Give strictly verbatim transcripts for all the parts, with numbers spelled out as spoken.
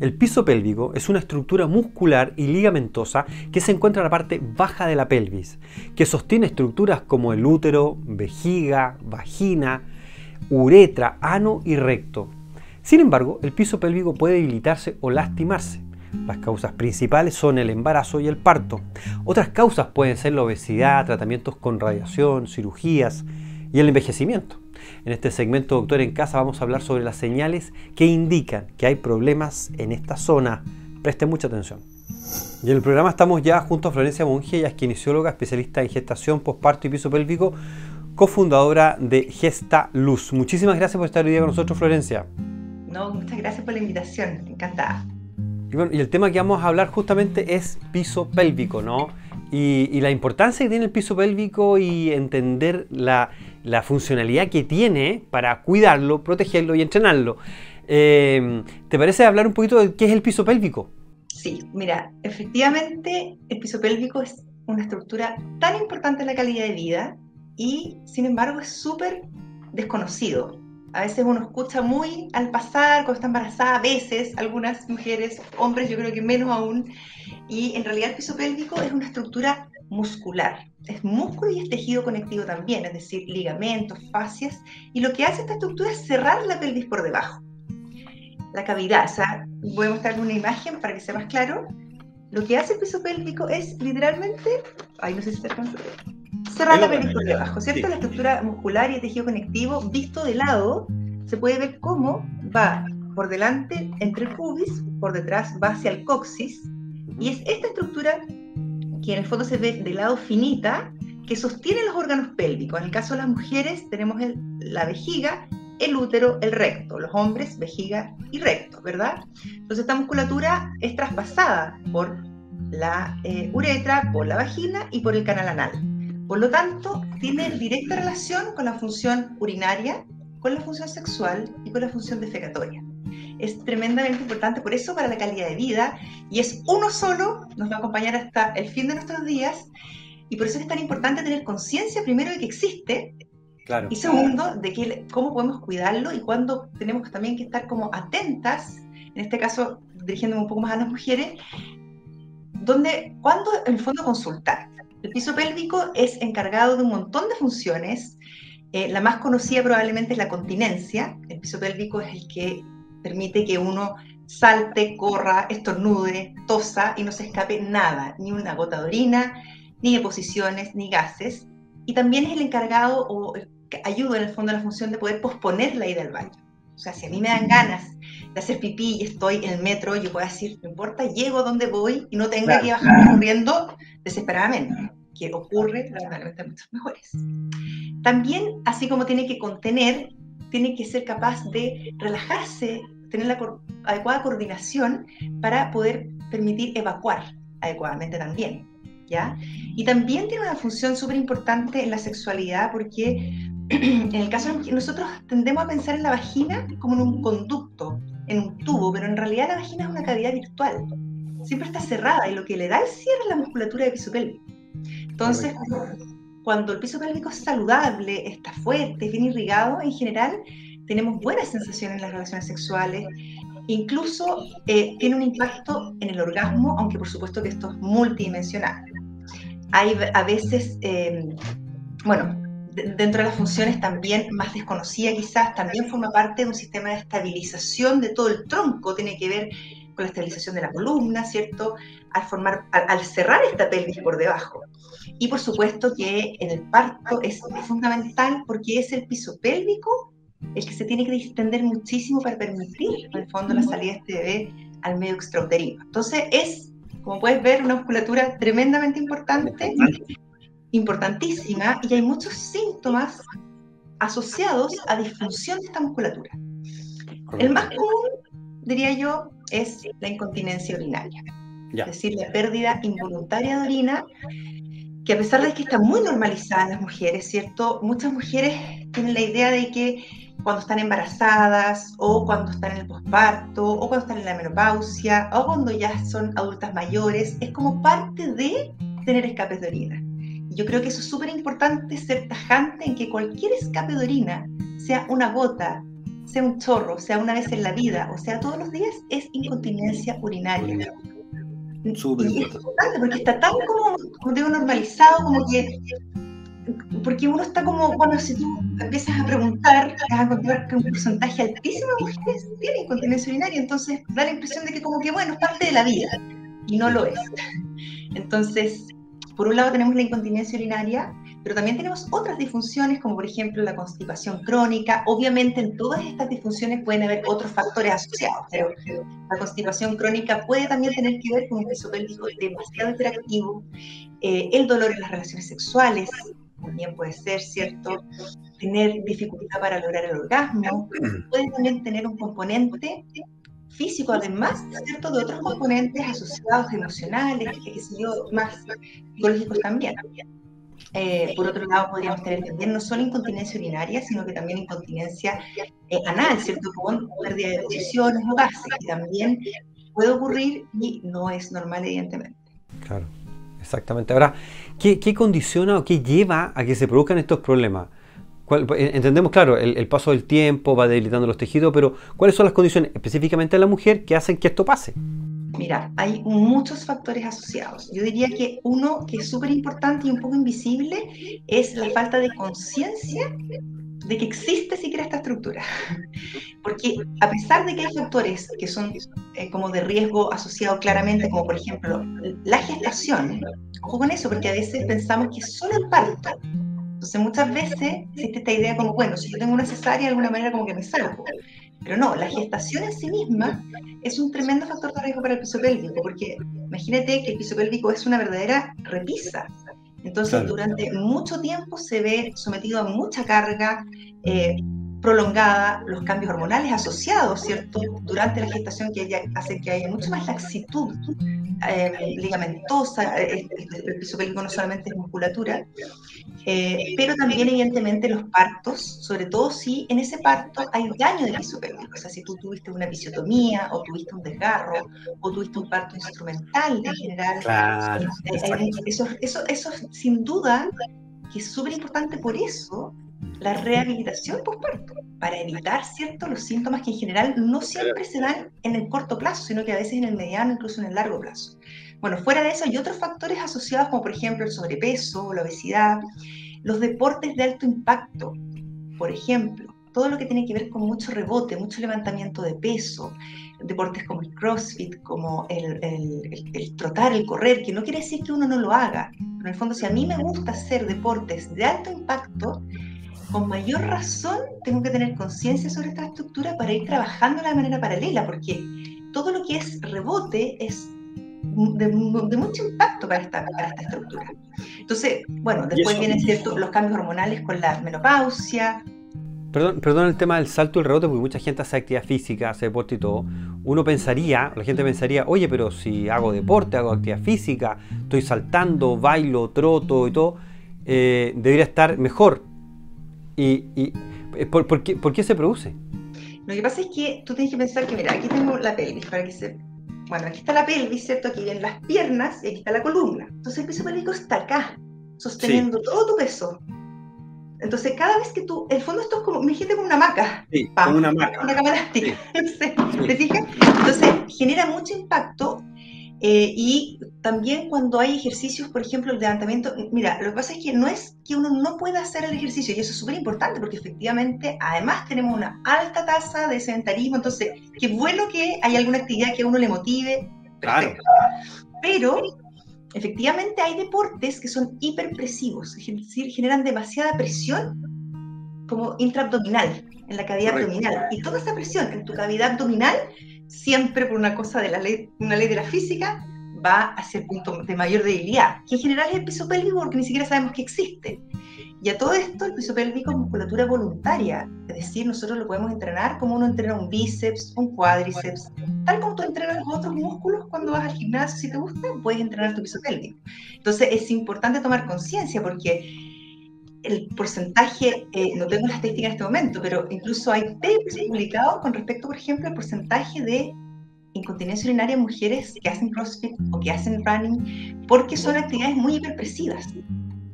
El piso pélvico es una estructura muscular y ligamentosa que se encuentra en la parte baja de la pelvis, que sostiene estructuras como el útero, vejiga, vagina, uretra, ano y recto. Sin embargo, el piso pélvico puede debilitarse o lastimarse. Las causas principales son el embarazo y el parto. Otras causas pueden ser la obesidad, tratamientos con radiación, cirugías y el envejecimiento. En este segmento Doctor en Casa vamos a hablar sobre las señales que indican que hay problemas en esta zona. Presten mucha atención. Y en el programa estamos ya junto a Florencia Monge, ella es kinesióloga, especialista en gestación, posparto y piso pélvico, cofundadora de Gestaluz. Muchísimas gracias por estar hoy día con nosotros, Florencia. No, muchas gracias por la invitación, encantada. Y bueno, y el tema que vamos a hablar justamente es piso pélvico, ¿no? Y, y la importancia que tiene el piso pélvico y entender la, la funcionalidad que tiene para cuidarlo, protegerlo y entrenarlo. Eh, ¿Te parece hablar un poquito de qué es el piso pélvico? Sí, mira, efectivamente el piso pélvico es una estructura tan importante en la calidad de vida y sin embargo es súper desconocido. A veces uno escucha muy al pasar, cuando está embarazada, a veces, algunas mujeres, hombres, yo creo que menos aún. Y en realidad el piso pélvico es una estructura muscular. Es músculo y es tejido conectivo también, es decir, ligamentos, fascias. Y lo que hace esta estructura es cerrar la pelvis por debajo. La cavidad, o sea, voy a mostrarle una imagen para que sea más claro. Lo que hace el piso pélvico es literalmente... Ay, no sé si se alcanza a ver. Cerrar la pelvis por debajo, ¿cierto? Sí. La estructura muscular y el tejido conectivo, visto de lado, se puede ver cómo va por delante entre el pubis, por detrás va hacia el coxis, y es esta estructura que en el fondo se ve de lado finita, que sostiene los órganos pélvicos. En el caso de las mujeres tenemos el, la vejiga, el útero, el recto, los hombres, vejiga y recto, ¿verdad? Entonces esta musculatura es traspasada por la eh, uretra, por la vagina y por el canal anal. Por lo tanto, tiene directa relación con la función urinaria, con la función sexual y con la función defecatoria. Es tremendamente importante, por eso, para la calidad de vida, y es uno solo, nos va a acompañar hasta el fin de nuestros días, y por eso es tan importante tener conciencia, primero, de que existe, claro, y segundo, de que, cómo podemos cuidarlo y cuándo tenemos también que estar como atentas, en este caso, dirigiéndome un poco más a las mujeres, donde, cuándo, en el fondo, consultar. El piso pélvico es encargado de un montón de funciones. Eh, la más conocida probablemente es la continencia. El piso pélvico es el que permite que uno salte, corra, estornude, tosa y no se escape nada, ni una gota de orina, ni deposiciones, ni gases. Y también es el encargado o ayuda en el fondo a la función de poder posponer la ida al baño. O sea, si a mí me dan ganas de hacer pipí y estoy en el metro, yo puedo decir, no importa, llego a donde voy y no tenga que bajar corriendo desesperadamente, que ocurre lamentablemente a muchos mejores. También, así como tiene que contener, tiene que ser capaz de relajarse, tener la adecuada coordinación para poder permitir evacuar adecuadamente también, ¿ya? Y también tiene una función súper importante en la sexualidad porque en el caso de nosotros tendemos a pensar en la vagina como en un conducto, en un tubo, pero en realidad la vagina es una cavidad virtual. Siempre está cerrada y lo que le da el cierre es la musculatura del piso pélvico. Entonces, cuando el piso pélvico es saludable, está fuerte, es bien irrigado, en general tenemos buenas sensaciones en las relaciones sexuales. Incluso eh, tiene un impacto en el orgasmo, aunque por supuesto que esto es multidimensional. Hay a veces, eh, bueno, dentro de las funciones también más desconocida quizás, también forma parte de un sistema de estabilización de todo el tronco, tiene que ver con la estabilización de la columna, ¿cierto? Al, formar, al, al cerrar esta pelvis por debajo. Y por supuesto que en el parto es fundamental porque es el piso pélvico el que se tiene que distender muchísimo para permitir, en el fondo, la salida de este bebé al medio extrauterino. Entonces es, como puedes ver, una musculatura tremendamente importante, importantísima, y hay muchos síntomas asociados a disfunción de esta musculatura. El más común, diría yo, es la incontinencia urinaria, ya. Es decir, la pérdida involuntaria de orina, que a pesar de que está muy normalizada en las mujeres, ¿cierto? Muchas mujeres tienen la idea de que cuando están embarazadas, o cuando están en el posparto, o cuando están en la menopausia, o cuando ya son adultas mayores, es como parte de tener escapes de orina. Yo creo que eso es súper importante, ser tajante en que cualquier escape de orina, sea una gota, sea un chorro, sea una vez en la vida, o sea todos los días, es incontinencia urinaria. Súper. Y es importante porque está tan como, como digo, normalizado, como que... Porque uno está como, bueno, si tú empiezas a preguntar, vas a encontrar que un porcentaje altísimo de mujeres tienen incontinencia urinaria, entonces da la impresión de que como que, bueno, es parte de la vida, y no lo es. Entonces, por un lado tenemos la incontinencia urinaria, pero también tenemos otras disfunciones, como por ejemplo la constipación crónica. Obviamente en todas estas disfunciones pueden haber otros factores asociados, pero la constipación crónica puede también tener que ver con un peso pélvico demasiado hiperactivo, eh, el dolor en las relaciones sexuales, también puede ser, ¿cierto? Tener dificultad para lograr el orgasmo, puede también tener un componente físico, además, ¿cierto?, de otros componentes asociados emocionales, que sé yo, más psicológicos también. Eh, por otro lado, podríamos tener también no solo incontinencia urinaria, sino que también incontinencia eh, anal, ¿cierto?, con pérdida de posiciones o gases, que también puede ocurrir y no es normal, evidentemente. Claro. Exactamente. Ahora, ¿qué, qué condiciona o qué lleva a que se produzcan estos problemas? Entendemos, claro, el, el paso del tiempo va debilitando los tejidos, pero ¿cuáles son las condiciones específicamente de la mujer que hacen que esto pase? Mira, hay muchos factores asociados. Yo diría que uno que es súper importante y un poco invisible es la falta de conciencia de que existe siquiera esta estructura. Porque a pesar de que hay factores que son eh, como de riesgo asociado claramente, como por ejemplo la gestación, ojo con eso, porque a veces pensamos que es solo el parto. Entonces muchas veces existe esta idea como, bueno, si yo tengo una cesárea de alguna manera como que me salgo. Pero no, la gestación en sí misma es un tremendo factor de riesgo para el piso pélvico, porque imagínate que el piso pélvico es una verdadera repisa. Entonces, claro, durante mucho tiempo se ve sometido a mucha carga eh, prolongada, los cambios hormonales asociados, ¿cierto?, durante la gestación, que ella hace que haya mucha más laxitud eh, ligamentosa. El, el piso pélvico no solamente es musculatura, eh, pero también evidentemente los partos, sobre todo si en ese parto hay daño del piso pélvico. O sea, si tú tuviste una episiotomía, o tuviste un desgarro, o tuviste un parto instrumental en general, claro, eh, eso, eso, eso sin duda que es súper importante. Por eso la rehabilitación postparto, para evitar, ¿cierto?, los síntomas que en general no siempre se dan en el corto plazo, sino que a veces en el mediano, incluso en el largo plazo. Bueno, fuera de eso hay otros factores asociados, como por ejemplo el sobrepeso, la obesidad, los deportes de alto impacto, por ejemplo, todo lo que tiene que ver con mucho rebote, mucho levantamiento de peso, deportes como el CrossFit, como el, el, el, el trotar, el correr, que no quiere decir que uno no lo haga, pero en el fondo, si a mí me gusta hacer deportes de alto impacto, con mayor razón tengo que tener conciencia sobre esta estructura para ir trabajándola de manera paralela, porque todo lo que es rebote es de, de mucho impacto para esta, para esta estructura. Entonces, bueno, después vienen, ¿cierto?, los cambios hormonales con la menopausia. Perdón, perdón el tema del salto y el rebote, porque mucha gente hace actividad física, hace deporte y todo. Uno pensaría, la gente pensaría, oye, pero si hago deporte, hago actividad física, estoy saltando, bailo, troto y todo, eh, debería estar mejor. ¿Y, y por, por, qué, por qué se produce? Lo que pasa es que tú tienes que pensar que, mira, aquí tengo la pelvis, para que se... Bueno, aquí está la pelvis, ¿cierto? Aquí vienen las piernas y aquí está la columna. Entonces el piso pélvico está acá, sosteniendo, sí, todo tu peso. Entonces cada vez que tú... El fondo esto es como... Me dijiste como una hamaca. Sí, Pam, como una hamaca. Una cama elástica. Sí. ¿Te fijas? Entonces genera mucho impacto. Eh, y también cuando hay ejercicios, por ejemplo, el levantamiento, mira, lo que pasa es que no es que uno no pueda hacer el ejercicio, y eso es súper importante, porque efectivamente, además tenemos una alta tasa de sedentarismo, entonces, qué bueno que hay alguna actividad que a uno le motive, perfecto. Claro. Pero, efectivamente, hay deportes que son hiperpresivos, es decir, generan demasiada presión como intraabdominal, en la cavidad Correcto. abdominal, y toda esa presión en tu cavidad abdominal, siempre por una cosa de la ley, una ley de la física, va hacia el punto de mayor debilidad, que en general es el piso pélvico, porque ni siquiera sabemos que existe. Y a todo esto, el piso pélvico es musculatura voluntaria, es decir, nosotros lo podemos entrenar como uno entrena un bíceps, un cuádriceps, tal como tú entrenas los otros músculos cuando vas al gimnasio, si te gusta, puedes entrenar tu piso pélvico. Entonces es importante tomar conciencia, porque el porcentaje, eh, no tengo la estadística en este momento, pero incluso hay papers publicados con respecto, por ejemplo, al porcentaje de incontinencia urinaria en mujeres que hacen CrossFit o que hacen running, porque son actividades muy hiperpresivas.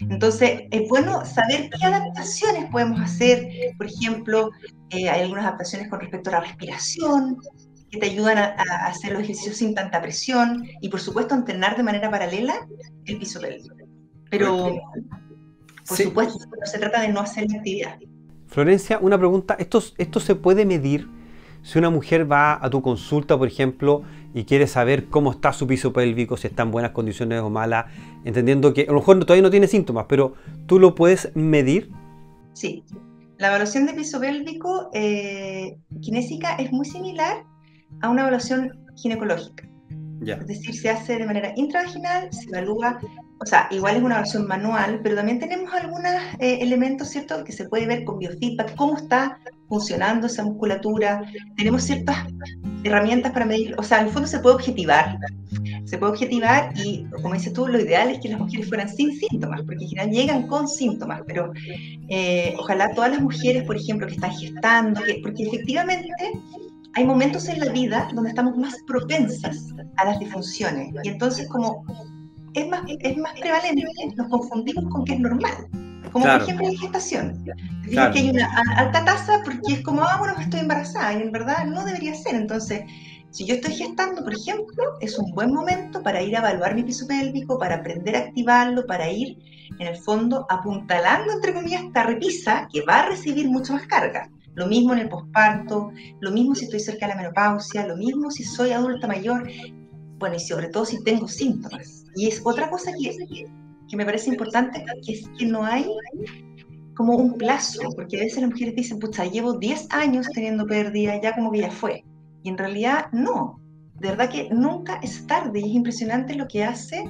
Entonces, es bueno saber qué adaptaciones podemos hacer. Por ejemplo, eh, hay algunas adaptaciones con respecto a la respiración, que te ayudan a, a hacer los ejercicios sin tanta presión, y por supuesto entrenar de manera paralela el piso pélvico. Pero, por sí. supuesto, no se trata de no hacer la actividad. Florencia, una pregunta, ¿esto, esto se puede medir? Si una mujer va a tu consulta, por ejemplo, y quiere saber cómo está su piso pélvico, si está en buenas condiciones o malas, entendiendo que a lo mejor todavía no tiene síntomas, pero ¿tú lo puedes medir? Sí. La evaluación de piso pélvico eh, kinésica es muy similar a una evaluación ginecológica. Yeah. Es decir, se hace de manera intravaginal, se evalúa, o sea, igual es una evaluación manual, pero también tenemos algunos eh, elementos, ¿cierto?, que se puede ver con biofeedback, cómo está funcionando esa musculatura. Tenemos ciertas herramientas para medir, o sea, en el fondo se puede objetivar, se puede objetivar y, como dices tú, lo ideal es que las mujeres fueran sin síntomas, porque en general llegan con síntomas, pero eh, ojalá todas las mujeres, por ejemplo, que están gestando, que, porque efectivamente hay momentos en la vida donde estamos más propensas a las disfunciones, y entonces como es más, es más prevalente, nos confundimos con que es normal, como claro. por ejemplo en gestación. Fíjate claro. que hay una alta tasa porque es como, ah, bueno, estoy embarazada, y en verdad no debería ser. Entonces, si yo estoy gestando, por ejemplo, es un buen momento para ir a evaluar mi piso pélvico, para aprender a activarlo, para ir, en el fondo, apuntalando, entre comillas, esta repisa que va a recibir mucho más carga. Lo mismo en el posparto, lo mismo si estoy cerca de la menopausia, lo mismo si soy adulta mayor, bueno, y sobre todo si tengo síntomas. Y es otra cosa que es, que me parece importante, que es que no hay como un plazo, porque a veces las mujeres dicen, pucha, llevo diez años teniendo pérdida, ya como que ya fue, y en realidad no, de verdad que nunca es tarde, y es impresionante lo que hace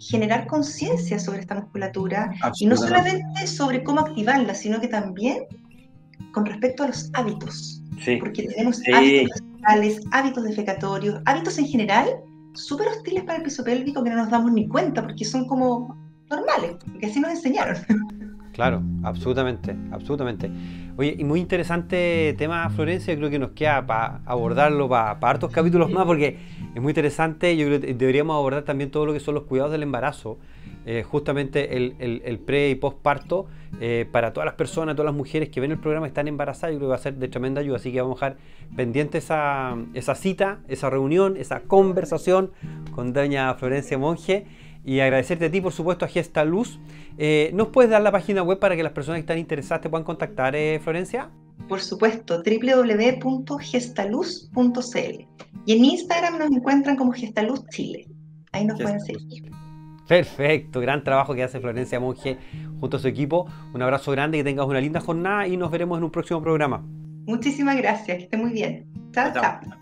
generar conciencia sobre esta musculatura, y no solamente sobre cómo activarla, sino que también con respecto a los hábitos, sí. porque tenemos sí. hábitos mentales, hábitos defecatorios, hábitos en general, súper hostiles para el piso pélvico que no nos damos ni cuenta, porque son como normales, porque así nos enseñaron. Claro, absolutamente, absolutamente. Oye, y muy interesante tema, Florencia, creo que nos queda para abordarlo para pa hartos capítulos más, porque es muy interesante. Yo creo que deberíamos abordar también todo lo que son los cuidados del embarazo, eh, justamente el, el, el pre y postparto, eh, para todas las personas, todas las mujeres que ven el programa y están embarazadas, yo creo que va a ser de tremenda ayuda, así que vamos a dejar pendiente esa, esa cita, esa reunión, esa conversación con doña Florencia Monge. Y agradecerte a ti, por supuesto, a Gestaluz. Eh, ¿Nos puedes dar la página web para que las personas que están interesadas te puedan contactar, eh, Florencia? Por supuesto, doble u doble u doble u punto gestaluz punto c l. Y en Instagram nos encuentran como Gestaluz Chile. Ahí nos Gestaluz. pueden seguir. Perfecto, gran trabajo que hace Florencia Monge junto a su equipo. Un abrazo grande, que tengas una linda jornada y nos veremos en un próximo programa. Muchísimas gracias, que esté muy bien. Chao, chao. chao.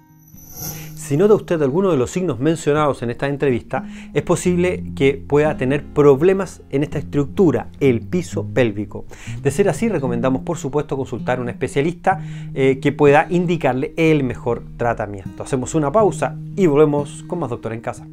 Si nota usted alguno de los signos mencionados en esta entrevista, es posible que pueda tener problemas en esta estructura, el piso pélvico. De ser así, recomendamos por supuesto consultar a un especialista eh, que pueda indicarle el mejor tratamiento. Hacemos una pausa y volvemos con más Doctor en Casa.